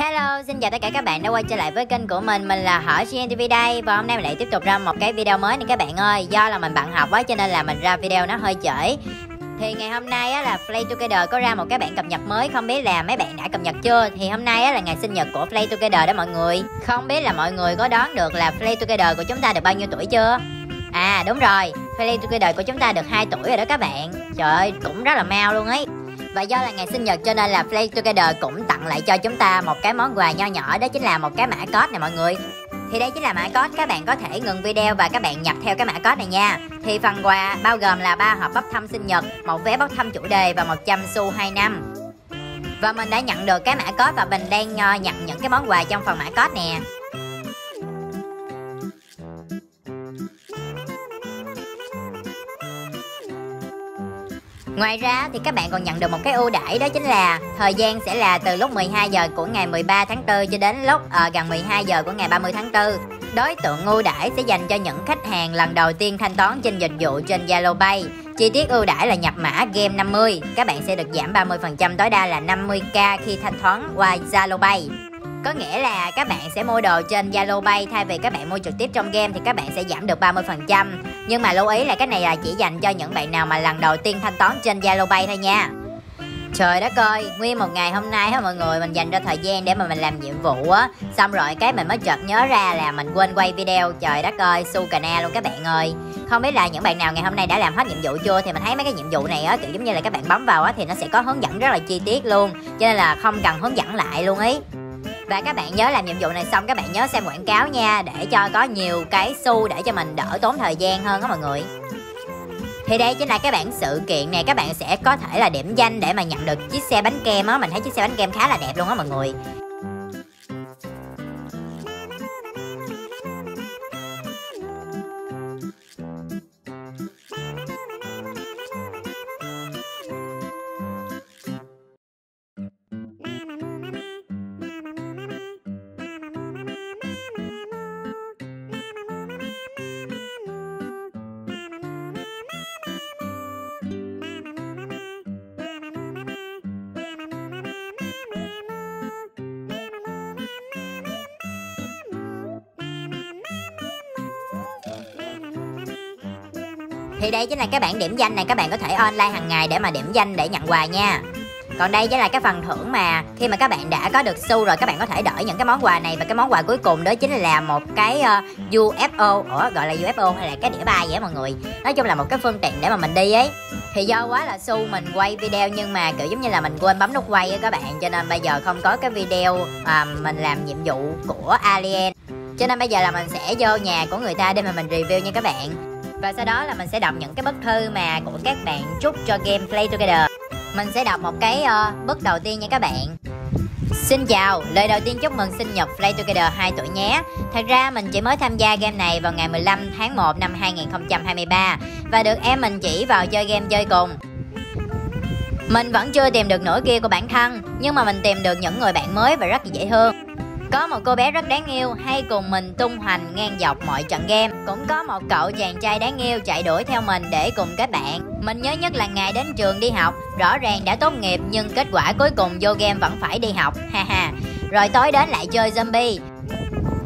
Hello, xin chào tất cả các bạn đã quay trở lại với kênh của mình. Mình là Thỏ Siêu Nhân TV đây. Và hôm nay mình lại tiếp tục ra một cái video mới nè các bạn ơi. Do là mình bận học quá cho nên là mình ra video nó hơi trễ. Thì ngày hôm nay á, là Play Together có ra một cái bản cập nhật mới. Không biết là mấy bạn đã cập nhật chưa. Thì hôm nay á, là ngày sinh nhật của Play Together đó mọi người. Không biết là mọi người có đoán được là Play Together của chúng ta được bao nhiêu tuổi chưa? À đúng rồi, Play Together của chúng ta được 2 tuổi rồi đó các bạn. Trời ơi, cũng rất là mau luôn ấy. Và do là ngày sinh nhật cho nên là Play Together cũng tặng lại cho chúng ta một cái món quà nho nhỏ. Đó chính là một cái mã code này mọi người. Thì đây chính là mã code, các bạn có thể ngừng video và các bạn nhập theo cái mã code này nha. Thì phần quà bao gồm là 3 hộp bốc thăm sinh nhật, một vé bốc thăm chủ đề và 100 xu 2 năm. Và mình đã nhận được cái mã code và mình đang nhận những cái món quà trong phần mã code nè. Ngoài ra thì các bạn còn nhận được một cái ưu đãi, đó chính là thời gian sẽ là từ lúc 12 giờ của ngày 13 tháng 4 cho đến lúc gần 12 giờ của ngày 30 tháng 4. Đối tượng ưu đãi sẽ dành cho những khách hàng lần đầu tiên thanh toán trên dịch vụ trên ZaloPay. Chi tiết ưu đãi là nhập mã game 50, các bạn sẽ được giảm 30% tối đa là 50k khi thanh toán qua ZaloPay. Có nghĩa là các bạn sẽ mua đồ trên ZaloPay thay vì các bạn mua trực tiếp trong game thì các bạn sẽ giảm được 30%. Nhưng mà lưu ý là cái này là chỉ dành cho những bạn nào mà lần đầu tiên thanh toán trên ZaloPay thôi nha. Trời đất ơi, nguyên một ngày hôm nay á mọi người, mình dành ra thời gian để mà mình làm nhiệm vụ á. Xong rồi cái mình mới chợt nhớ ra là mình quên quay video. Trời đất ơi, su cà na luôn các bạn ơi. Không biết là những bạn nào ngày hôm nay đã làm hết nhiệm vụ chưa. Thì mình thấy mấy cái nhiệm vụ này á, kiểu giống như là các bạn bấm vào á thì nó sẽ có hướng dẫn rất là chi tiết luôn, cho nên là không cần hướng dẫn lại luôn ấy. Và các bạn nhớ làm nhiệm vụ này xong các bạn nhớ xem quảng cáo nha, để cho có nhiều cái xu để cho mình đỡ tốn thời gian hơn đó mọi người. Thì đây chính là cái bảng sự kiện này, các bạn sẽ có thể là điểm danh để mà nhận được chiếc xe bánh kem á. Mình thấy chiếc xe bánh kem khá là đẹp luôn á mọi người. Thì đây chính là cái bảng điểm danh này, các bạn có thể online hàng ngày để mà điểm danh để nhận quà nha. Còn đây chính là cái phần thưởng mà khi mà các bạn đã có được xu rồi các bạn có thể đổi những cái món quà này. Và cái món quà cuối cùng đó chính là một cái UFO, gọi là UFO hay là cái đĩa bay vậy mọi người. Nói chung là một cái phương tiện để mà mình đi ấy. Thì do quá là xu mình quay video nhưng mà kiểu giống như là mình quên bấm nút quay á các bạn. Cho nên bây giờ không có cái video mình làm nhiệm vụ của Alien. Cho nên bây giờ là mình sẽ vô nhà của người ta để mà mình review nha các bạn. Và sau đó là mình sẽ đọc những cái bức thư mà của các bạn chúc cho game Play Together. Mình sẽ đọc một cái bức đầu tiên nha các bạn. Xin chào, lời đầu tiên chúc mừng sinh nhật Play Together 2 tuổi nhé. Thật ra mình chỉ mới tham gia game này vào ngày 15 tháng 1 năm 2023 và được em mình chỉ vào chơi game chơi cùng. Mình vẫn chưa tìm được nửa kia của bản thân, nhưng mà mình tìm được những người bạn mới và rất dễ thương. Có một cô bé rất đáng yêu hay cùng mình tung hoành ngang dọc mọi trận game. Cũng có một cậu chàng trai đáng yêu chạy đuổi theo mình để cùng kết bạn. Mình nhớ nhất là ngày đến trường đi học. Rõ ràng đã tốt nghiệp nhưng kết quả cuối cùng vô game vẫn phải đi học. Ha ha. Rồi tối đến lại chơi zombie.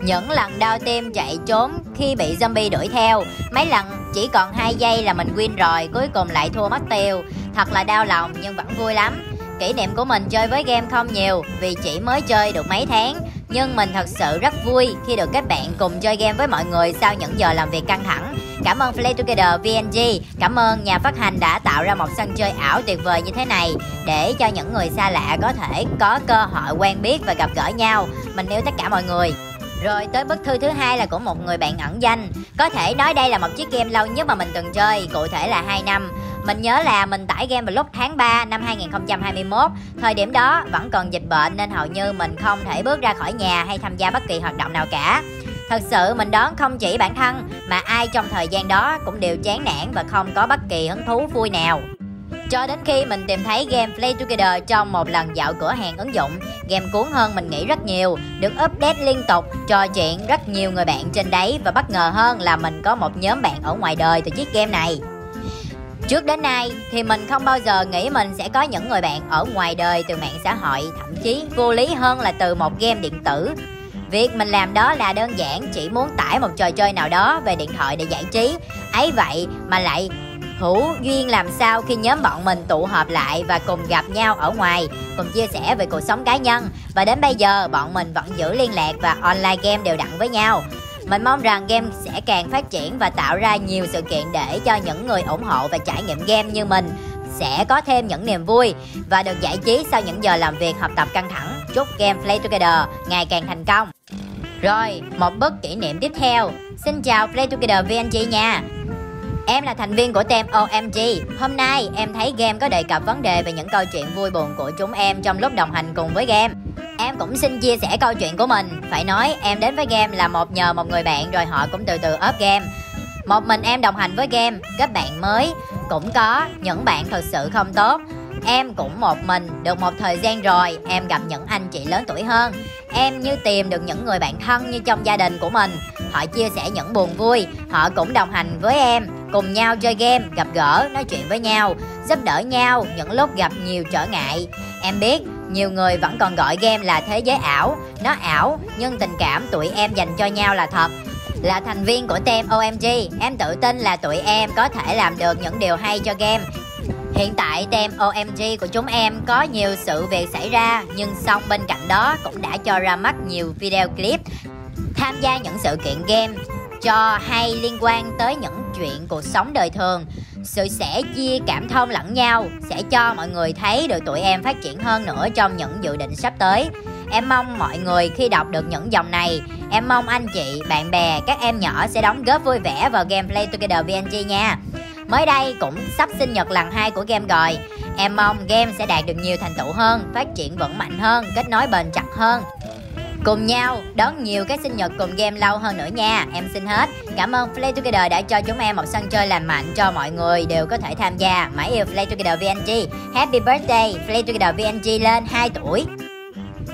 Những lần đau tim chạy trốn khi bị zombie đuổi theo. Mấy lần chỉ còn 2 giây là mình win rồi. Cuối cùng lại thua mất tiêu. Thật là đau lòng nhưng vẫn vui lắm. Kỷ niệm của mình chơi với game không nhiều vì chỉ mới chơi được mấy tháng. Nhưng mình thật sự rất vui khi được các bạn cùng chơi game với mọi người sau những giờ làm việc căng thẳng. Cảm ơn Play Together VNG, cảm ơn nhà phát hành đã tạo ra một sân chơi ảo tuyệt vời như thế này để cho những người xa lạ có thể có cơ hội quen biết và gặp gỡ nhau. Mình yêu tất cả mọi người. Rồi tới bức thư thứ hai là của một người bạn ẩn danh. Có thể nói đây là một chiếc game lâu nhất mà mình từng chơi, cụ thể là 2 năm. Mình nhớ là mình tải game vào lúc tháng 3 năm 2021. Thời điểm đó vẫn còn dịch bệnh nên hầu như mình không thể bước ra khỏi nhà hay tham gia bất kỳ hoạt động nào cả. Thật sự mình đoán không chỉ bản thân mà ai trong thời gian đó cũng đều chán nản và không có bất kỳ hứng thú vui nào. Cho đến khi mình tìm thấy game Play Together trong một lần dạo cửa hàng ứng dụng. Game cuốn hơn mình nghĩ rất nhiều, được update liên tục, trò chuyện rất nhiều người bạn trên đấy. Và bất ngờ hơn là mình có một nhóm bạn ở ngoài đời từ chiếc game này. Trước đến nay thì mình không bao giờ nghĩ mình sẽ có những người bạn ở ngoài đời từ mạng xã hội, thậm chí vô lý hơn là từ một game điện tử. Việc mình làm đó là đơn giản chỉ muốn tải một trò chơi nào đó về điện thoại để giải trí. Ấy vậy mà lại hữu duyên làm sao khi nhóm bọn mình tụ họp lại và cùng gặp nhau ở ngoài, cùng chia sẻ về cuộc sống cá nhân. Và đến bây giờ bọn mình vẫn giữ liên lạc và online game đều đặn với nhau. Mình mong rằng game sẽ càng phát triển và tạo ra nhiều sự kiện để cho những người ủng hộ và trải nghiệm game như mình sẽ có thêm những niềm vui và được giải trí sau những giờ làm việc, học tập căng thẳng. Chúc game Play Together ngày càng thành công. Rồi, một bức kỷ niệm tiếp theo. Xin chào Play Together VNG nha. Em là thành viên của team OMG. Hôm nay em thấy game có đề cập vấn đề về những câu chuyện vui buồn của chúng em trong lúc đồng hành cùng với game. Em cũng xin chia sẻ câu chuyện của mình. Phải nói em đến với game là nhờ một người bạn, rồi họ cũng từ từ ốp game. Một mình em đồng hành với game, các bạn mới cũng có, những bạn thật sự không tốt. Em cũng một mình được một thời gian rồi em gặp những anh chị lớn tuổi hơn. Em như tìm được những người bạn thân như trong gia đình của mình. Họ chia sẻ những buồn vui, họ cũng đồng hành với em, cùng nhau chơi game, gặp gỡ, nói chuyện với nhau, giúp đỡ nhau những lúc gặp nhiều trở ngại. Em biết nhiều người vẫn còn gọi game là thế giới ảo. Nó ảo nhưng tình cảm tụi em dành cho nhau là thật. Là thành viên của team OMG, em tự tin là tụi em có thể làm được những điều hay cho game. Hiện tại team OMG của chúng em có nhiều sự việc xảy ra, nhưng song bên cạnh đó cũng đã cho ra mắt nhiều video clip tham gia những sự kiện game cho hay liên quan tới những chuyện cuộc sống đời thường. Sự sẻ chia cảm thông lẫn nhau sẽ cho mọi người thấy được tụi em phát triển hơn nữa trong những dự định sắp tới. Em mong mọi người khi đọc được những dòng này, em mong anh chị, bạn bè, các em nhỏ sẽ đóng góp vui vẻ vào game Play Together VNG nha. Mới đây cũng sắp sinh nhật lần 2 của game rồi. Em mong game sẽ đạt được nhiều thành tựu hơn, phát triển vững mạnh hơn, kết nối bền chặt hơn. Cùng nhau đón nhiều cái sinh nhật cùng game lâu hơn nữa nha. Em xin hết. Cảm ơn Play Together đã cho chúng em một sân chơi lành mạnh cho mọi người đều có thể tham gia. Mãi yêu Play Together VNG. Happy birthday Play Together VNG lên 2 tuổi.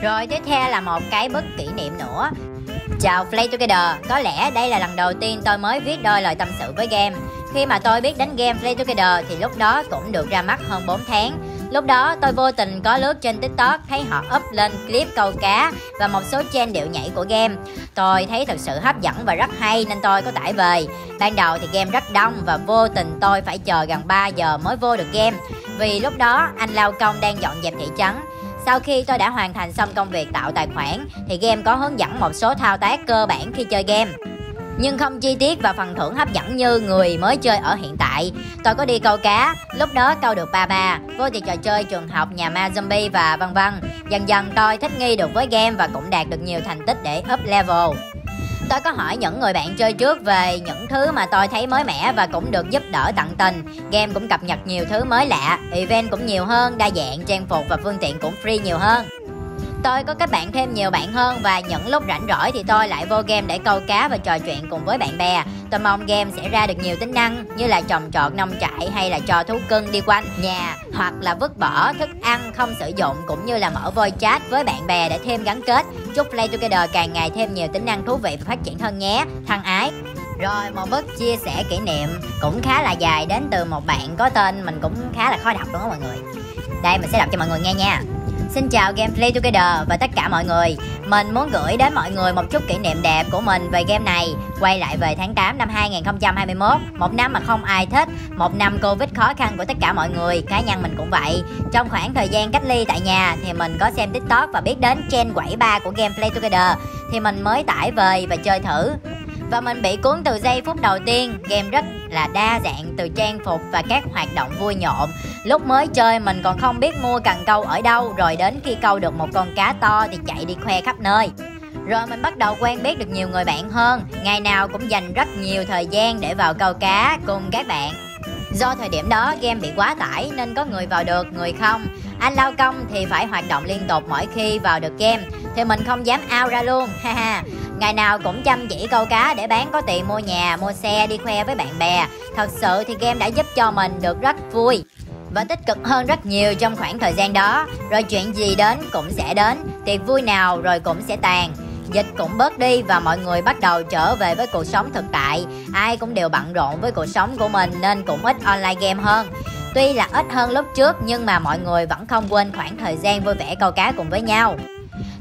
Rồi tiếp theo là một cái bức kỷ niệm nữa. Chào Play Together. Có lẽ đây là lần đầu tiên tôi mới viết đôi lời tâm sự với game. Khi mà tôi biết đến game Play Together thì lúc đó cũng được ra mắt hơn 4 tháng. Lúc đó tôi vô tình có lướt trên TikTok, thấy họ up lên clip câu cá và một số trend điệu nhảy của game. Tôi thấy thật sự hấp dẫn và rất hay nên tôi có tải về. Ban đầu thì game rất đông và vô tình tôi phải chờ gần 3 giờ mới vô được game. Vì lúc đó anh lao công đang dọn dẹp thị trấn. Sau khi tôi đã hoàn thành xong công việc tạo tài khoản thì game có hướng dẫn một số thao tác cơ bản khi chơi game, nhưng không chi tiết và phần thưởng hấp dẫn như người mới chơi ở hiện tại. Tôi có đi câu cá, lúc đó câu được 3 vô thì trò chơi trường học, nhà ma zombie và vân vân. Dần dần tôi thích nghi được với game và cũng đạt được nhiều thành tích để up level. Tôi có hỏi những người bạn chơi trước về những thứ mà tôi thấy mới mẻ và cũng được giúp đỡ tận tình. Game cũng cập nhật nhiều thứ mới lạ, event cũng nhiều hơn, đa dạng, trang phục và phương tiện cũng free nhiều hơn. Tôi có kết bạn thêm nhiều bạn hơn và những lúc rảnh rỗi thì tôi lại vô game để câu cá và trò chuyện cùng với bạn bè. Tôi mong game sẽ ra được nhiều tính năng như là trồng trọt, nông trại hay là cho thú cưng đi quanh nhà, hoặc là vứt bỏ thức ăn không sử dụng, cũng như là mở voice chat với bạn bè để thêm gắn kết. Chúc Play Together càng ngày thêm nhiều tính năng thú vị và phát triển hơn nhé. Thân ái. Rồi một bức chia sẻ kỷ niệm cũng khá là dài đến từ một bạn có tên mình cũng khá là khó đọc luôn đó mọi người. Đây mình sẽ đọc cho mọi người nghe nha. Xin chào game Play Together và tất cả mọi người. Mình muốn gửi đến mọi người một chút kỷ niệm đẹp của mình về game này. Quay lại về tháng 8 năm 2021, một năm mà không ai thích, một năm Covid khó khăn của tất cả mọi người, cá nhân mình cũng vậy. Trong khoảng thời gian cách ly tại nhà thì mình có xem TikTok và biết đến trend quẩy ba của game Play Together thì mình mới tải về và chơi thử. Và mình bị cuốn từ giây phút đầu tiên. Game rất là đa dạng từ trang phục và các hoạt động vui nhộn. Lúc mới chơi mình còn không biết mua cần câu ở đâu, rồi đến khi câu được một con cá to thì chạy đi khoe khắp nơi. Rồi mình bắt đầu quen biết được nhiều người bạn hơn. Ngày nào cũng dành rất nhiều thời gian để vào câu cá cùng các bạn. Do thời điểm đó game bị quá tải nên có người vào được, người không. Anh lao công thì phải hoạt động liên tục, mỗi khi vào được game thì mình không dám out ra luôn. Haha. Ngày nào cũng chăm chỉ câu cá để bán có tiền mua nhà, mua xe, đi khoe với bạn bè. Thật sự thì game đã giúp cho mình được rất vui và tích cực hơn rất nhiều trong khoảng thời gian đó. Rồi chuyện gì đến cũng sẽ đến, tiệc vui nào rồi cũng sẽ tàn. dịch cũng bớt đi và mọi người bắt đầu trở về với cuộc sống thực tại. Ai cũng đều bận rộn với cuộc sống của mình nên cũng ít online game hơn. Tuy là ít hơn lúc trước nhưng mà mọi người vẫn không quên khoảng thời gian vui vẻ câu cá cùng với nhau.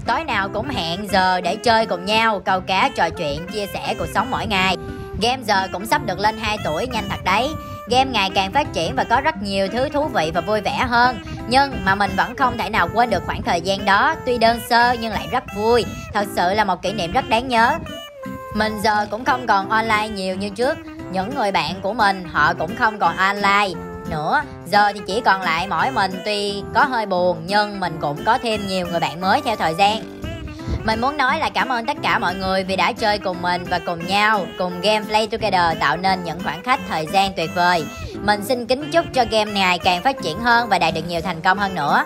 Tối nào cũng hẹn giờ để chơi cùng nhau, câu cá, trò chuyện, chia sẻ cuộc sống mỗi ngày. Game giờ cũng sắp được lên 2 tuổi, nhanh thật đấy. Game ngày càng phát triển và có rất nhiều thứ thú vị và vui vẻ hơn. Nhưng mà mình vẫn không thể nào quên được khoảng thời gian đó. Tuy đơn sơ nhưng lại rất vui. Thật sự là một kỷ niệm rất đáng nhớ. Mình giờ cũng không còn online nhiều như trước. Những người bạn của mình họ cũng không còn online nữa. Giờ thì chỉ còn lại mỗi mình. Tuy có hơi buồn nhưng mình cũng có thêm nhiều người bạn mới theo thời gian. Mình muốn nói là cảm ơn tất cả mọi người vì đã chơi cùng mình và cùng nhau, cùng game Play Together tạo nên những khoảng khắc thời gian tuyệt vời. Mình xin kính chúc cho game này càng phát triển hơn và đạt được nhiều thành công hơn nữa.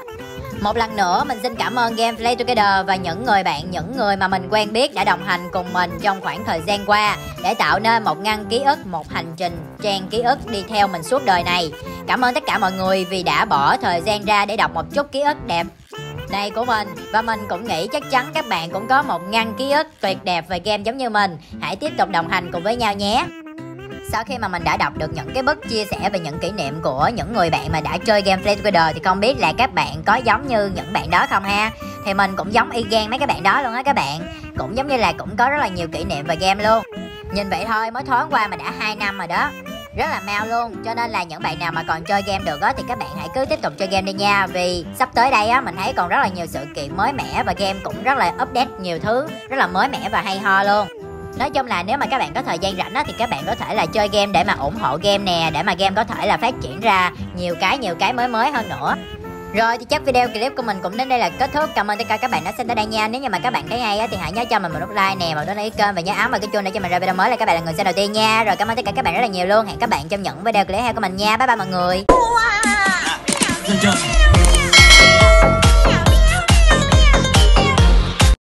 Một lần nữa mình xin cảm ơn game Play Together và những người bạn, những người mà mình quen biết đã đồng hành cùng mình trong khoảng thời gian qua để tạo nên một ngăn ký ức, một hành trình trang ký ức đi theo mình suốt đời này. Cảm ơn tất cả mọi người vì đã bỏ thời gian ra để đọc một chút ký ức đẹp này của mình. Và mình cũng nghĩ chắc chắn các bạn cũng có một ngăn ký ức tuyệt đẹp về game giống như mình. Hãy tiếp tục đồng hành cùng với nhau nhé. Sau khi mà mình đã đọc được những cái bức chia sẻ về những kỷ niệm của những người bạn mà đã chơi game Play Together thì không biết là các bạn có giống như những bạn đó không ha. Thì mình cũng giống y gan mấy các bạn đó luôn á các bạn. Cũng giống như là cũng có rất là nhiều kỷ niệm về game luôn. Nhìn vậy thôi mới thoáng qua mà đã 2 năm rồi đó, rất là mau luôn. Cho nên là những bạn nào mà còn chơi game được á thì các bạn hãy cứ tiếp tục chơi game đi nha. Vì sắp tới đây á, mình thấy còn rất là nhiều sự kiện mới mẻ và game cũng rất là update nhiều thứ rất là mới mẻ và hay ho luôn. Nói chung là nếu mà các bạn có thời gian rảnh á thì các bạn có thể là chơi game để mà ủng hộ game nè, để mà game có thể là phát triển ra nhiều cái mới hơn nữa. Rồi thì chắc video clip của mình cũng đến đây là kết thúc. Cảm ơn tất cả các bạn đã xem tới đây nha. Nếu như mà các bạn thấy hay á thì hãy nhớ cho mình một nút like nè, một nút đăng ký kênh và nhớ ấn vào cái chuông để cho mình ra video mới là các bạn là người xem đầu tiên nha. Rồi cảm ơn tất cả các bạn rất là nhiều luôn. Hẹn các bạn trong những video clip hay của mình nha. Bye bye mọi người.